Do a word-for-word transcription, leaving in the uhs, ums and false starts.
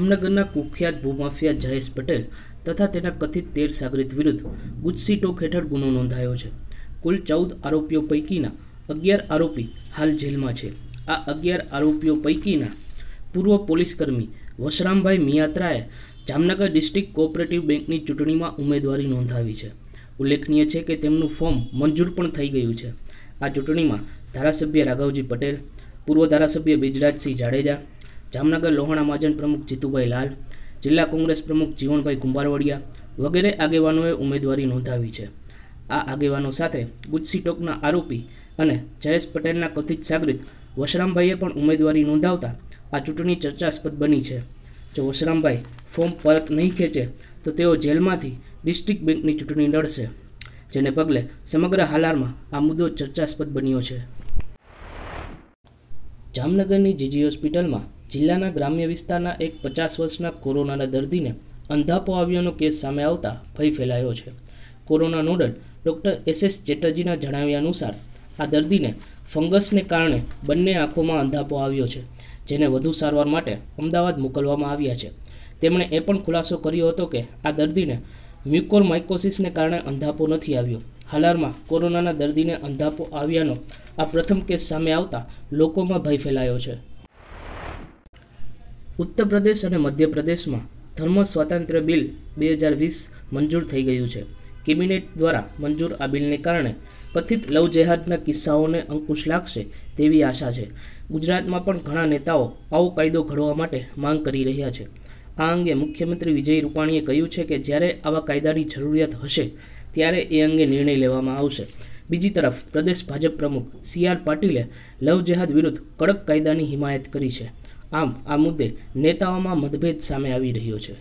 જામનગરના કુખ્યાત ભૂમાફિયા જયેશ પટેલ તથા તેના કથિત તેર સાગરીત વિરુદ્ધ ગુજસી ટોક હેઠળ ગુનો નોંધાયો છે। કુલ ચૌદ આરોપીઓ પૈકીના અગિયાર આરોપી હાલ જેલમાં છે। આ અગિયાર આરોપીઓ પૈકીના પૂર્વ પોલીસકર્મી વશરામ ભાઈ મિયાત્રાએ જામનગર ડિસ્ટ્રિક્ટ કોઓપરેટિવ બેંકની ચૂંટણીમાં ઉમેદવારી નોંધાવી છે। ઉલ્લેખનીય છે કે તેમનું ફોર્મ મંજૂર પણ થઈ ગયું છે। આ ચૂંટણીમાં ધારાસભ્ય રાઘવજી પટેલ, પૂર્વ ધારાસભ્ય બીજરાજ સિંહ જાડેજા, જામનગર લોહાણા મહાજન પ્રમુખ જીતુભાઈ લાલ, જિલ્લા કોંગ્રેસ પ્રમુખ જીવનભા કુંભારવડિયા વગેરે આગેવાનોએ ઉમેદવારી નોંધાવી છે। આ આગેવાનો સાથે ગુજસી ટોકના આરોપી અને જયેશ પટેલના કથિત સાગરીત વશરામભાઈએ પણ ઉમેદવારી નોંધાવતા આ ચૂંટણી ચર્ચાસ્પદ બની છે। જો વશરામભાઈ ફોર્મ પરત નહીં ખેંચે તો તેઓ જેલમાંથી ડિસ્ટ્રિક્ટ બેંકની ચૂંટણી લડશે, જેને પગલે સમગ્ર હાલારમાં આ મુદ્દો ચર્ચાસ્પદ બન્યો છે। જામનગરની જીજી હોસ્પિટલમાં જિલ્લાના ગ્રામ્ય વિસ્તારના એક પચાસ વર્ષના કોરોનાના દર્દીને અંધાપો આવ્યાનો કેસ સામે આવતા ભય ફેલાયો છે। Corona nodal doctor S S ચેટર્જીના જણાવ્યા અનુસાર આ દર્દીને ફંગસને કારણે બંને આંખોમાં અંધાપો આવ્યો છે, જેને વધુ સારવાર માટે અમદાવાદ મોકલવામાં આવ્યા છે। તેમણે એ પણ ખુલાસો કર્યો હતો કે આ દર્દીને મ્યુકોરમાઇકોસિસને કારણે અંધાપો નથી આવ્યો। હાલારમાં કોરોનાના દર્દીને અંધાપો આવ્યાનો આ પ્રથમ કેસ સામે આવતા લોકોમાં ભય ફેલાયો છે। ઉત્તર પ્રદેશ અને મધ્યપ્રદેશમાં ધર્મ સ્વાતંત્ર્ય બિલ બે હજાર વીસ મંજૂર થઈ ગયું છે। કેબિનેટ દ્વારા મંજૂર આ બિલને કારણે કથિત લવ જેહાદના કિસ્સાઓને અંકુશ લાગશે તેવી આશા છે। ગુજરાતમાં પણ ઘણા નેતાઓ આવો કાયદો ઘડવા માટે માંગ કરી રહ્યા છે। આ અંગે મુખ્યમંત્રી વિજય રૂપાણીએ કહ્યું છે કે જ્યારે આવા કાયદાની જરૂરિયાત હશે ત્યારે એ અંગે નિર્ણય લેવામાં આવશે। બીજી તરફ પ્રદેશ ભાજપ પ્રમુખ સી આર પાટિલે લવ જેહાદ વિરુદ્ધ કડક કાયદાની હિમાયત કરી છે। આમ આ મુદ્દે નેતાઓમાં મતભેદ સામે આવી રહ્યો છે।